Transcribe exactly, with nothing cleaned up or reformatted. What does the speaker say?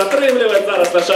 Затримлювати зараз наша